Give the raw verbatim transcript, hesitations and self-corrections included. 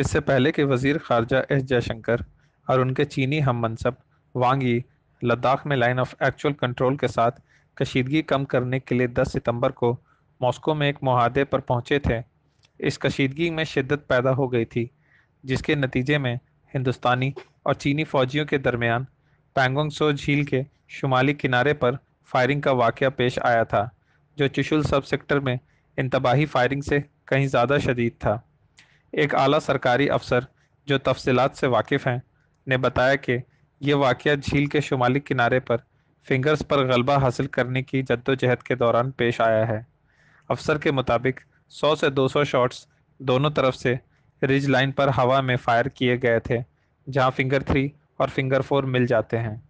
इससे पहले कि वजीर खारजा एस जयशंकर और उनके चीनी हम मनसब वांग यी लद्दाख में लाइन ऑफ एक्चुअल कंट्रोल के साथ कशीदगी कम करने के लिए दस सितंबर को मॉस्को में एक मुहादे पर पहुंचे थे। इस कशीदगी में शिद्दत पैदा हो गई थी, जिसके नतीजे में हिंदुस्तानी और चीनी फौजियों के दरमियान पैंगोंग त्सो झील के शुमाली किनारे पर फायरिंग का वाक़या पेश आया था, जो चिशुल सब सेक्टर में इंतबाही फायरिंग से कहीं ज़्यादा शदीद था। एक आला सरकारी अफसर जो तफसीलात से वाकिफ़ हैं ने बताया कि यह वाक़या झील के शुमाली किनारे पर फिंगर्स पर गलबा हासिल करने की जद्दोजहद के दौरान पेश आया है। अफसर के मुताबिक सौ से दो सौ शॉट्स दोनों तरफ से रिज लाइन पर हवा में फायर किए गए थे, जहां फिंगर थ्री और फिंगर फोर मिल जाते हैं।